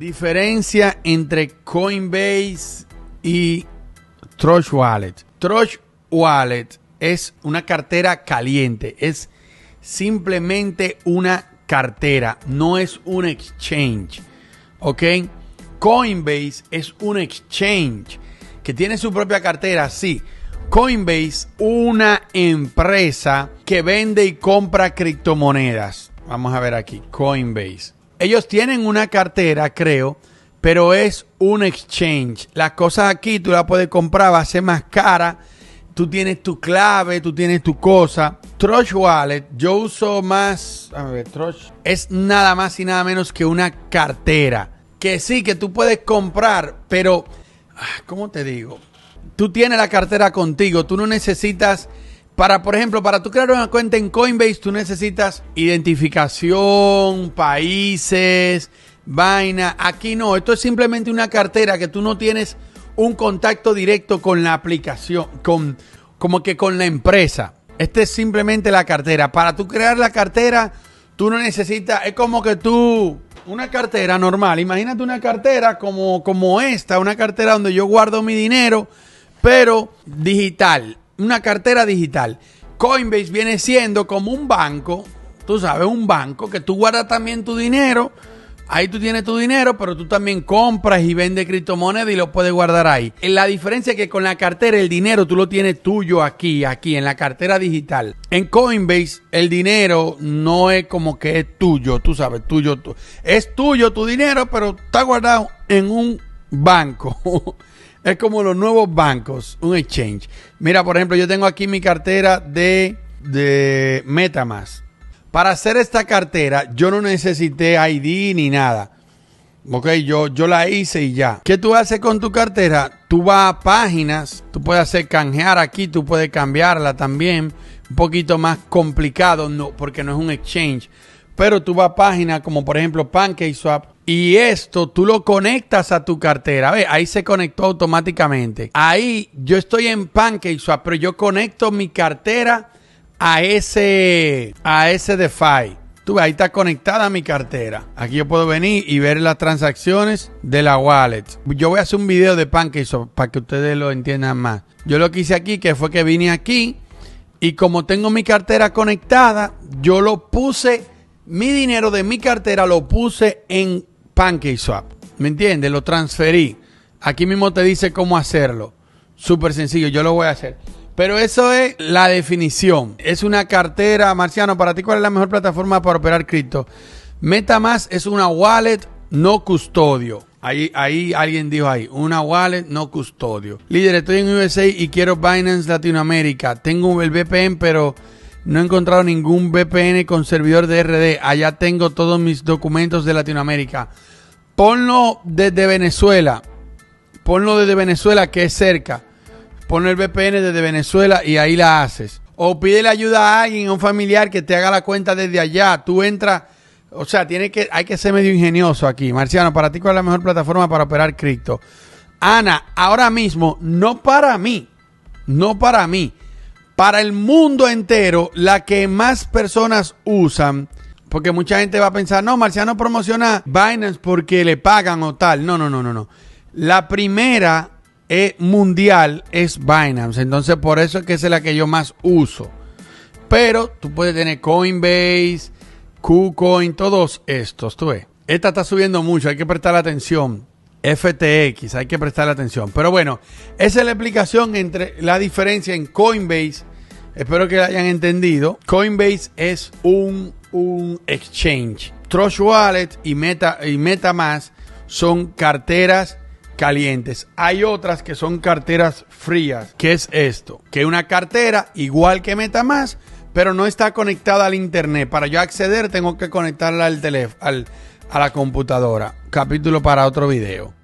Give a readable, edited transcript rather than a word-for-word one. Diferencia entre Coinbase y Trust Wallet. Trust Wallet es una cartera caliente, es simplemente una cartera, no es un exchange, ¿ok? Coinbase es un exchange que tiene su propia cartera, sí. Coinbase, una empresa que vende y compra criptomonedas. Vamos a ver aquí, Coinbase. Ellos tienen una cartera, creo, pero es un exchange. Las cosas aquí tú las puedes comprar, va a ser más cara. Tú tienes tu clave, tú tienes tu cosa. Trust Wallet, yo uso más... A ver, Trust... Es nada más y nada menos que una cartera. Que sí, que tú puedes comprar, pero... ¿Cómo te digo? Tú tienes la cartera contigo, tú no necesitas, por ejemplo, para tú crear una cuenta en Coinbase, tú necesitas identificación, países, vaina. Aquí no, esto es simplemente una cartera que tú no tienes un contacto directo con la aplicación, como que con la empresa. Esta es simplemente la cartera. Para tú crear la cartera, tú no necesitas, es como que tú... Una cartera normal, imagínate una cartera como esta, una cartera donde yo guardo mi dinero, pero digital, una cartera digital. Coinbase viene siendo como un banco, tú sabes, un banco que tú guardas también tu dinero, ahí tú tienes tu dinero, pero tú también compras y vendes criptomonedas y lo puedes guardar ahí. La diferencia es que con la cartera el dinero tú lo tienes tuyo aquí, en la cartera digital. En Coinbase el dinero no es como que es tuyo, tú sabes, es tuyo tu dinero, pero está guardado en un banco. Es como los nuevos bancos, un exchange. Mira, por ejemplo, yo tengo aquí mi cartera de MetaMask. Para hacer esta cartera, yo no necesité ID ni nada. Ok, yo la hice y ya. ¿Qué tú haces con tu cartera? Tú vas a páginas, tú puedes hacer canjear aquí, tú puedes cambiarla también. Un poquito más complicado, no, porque no es un exchange. Pero tú vas a páginas como por ejemplo PancakeSwap y esto tú lo conectas a tu cartera. Ve, ahí se conectó automáticamente. Ahí yo estoy en PancakeSwap, pero yo conecto mi cartera a ese DeFi. Tú ves, ahí está conectada mi cartera. Aquí yo puedo venir y ver las transacciones de la wallet. Yo voy a hacer un video de PancakeSwap para que ustedes lo entiendan más. Yo lo que hice aquí fue que vine aquí y como tengo mi cartera conectada, yo lo puse, mi dinero de mi cartera lo puse en PancakeSwap. ¿Me entiendes? Lo transferí. Aquí mismo te dice cómo hacerlo. Súper sencillo, yo lo voy a hacer. Pero eso es la definición. Es una cartera. Marciano, para ti, ¿cuál es la mejor plataforma para operar cripto? MetaMask es una wallet no custodio. Ahí alguien dijo ahí, una wallet no custodio. Líder, estoy en USA y quiero Binance Latinoamérica. Tengo el VPN, pero no he encontrado ningún VPN con servidor de RD. Allá tengo todos mis documentos de Latinoamérica. Ponlo desde Venezuela. Ponlo desde Venezuela, que es cerca. Pon el VPN desde Venezuela y ahí la haces. O pídele ayuda a alguien, a un familiar que te haga la cuenta desde allá. Tú entras, o sea, hay que ser medio ingenioso aquí. Marciano, ¿para ti cuál es la mejor plataforma para operar cripto? Ana, ahora mismo, no para mí, para el mundo entero, la que más personas usan, porque mucha gente va a pensar, no, Marciano promociona Binance porque le pagan o tal. No. La primera... mundial es Binance, entonces por eso es que esa es la que yo más uso, pero tú puedes tener Coinbase, KuCoin, todos estos, tú ves. Esta está subiendo mucho, hay que prestar atención. FTX, hay que prestar atención. Pero bueno, esa es la explicación entre la diferencia en Coinbase. Espero que la hayan entendido. Coinbase es un exchange. Trust Wallet y MetaMask son carteras calientes. Hay otras que son carteras frías. ¿Qué es esto? Que una cartera igual que MetaMask, pero no está conectada al internet. Para yo acceder tengo que conectarla a la computadora. Capítulo para otro video.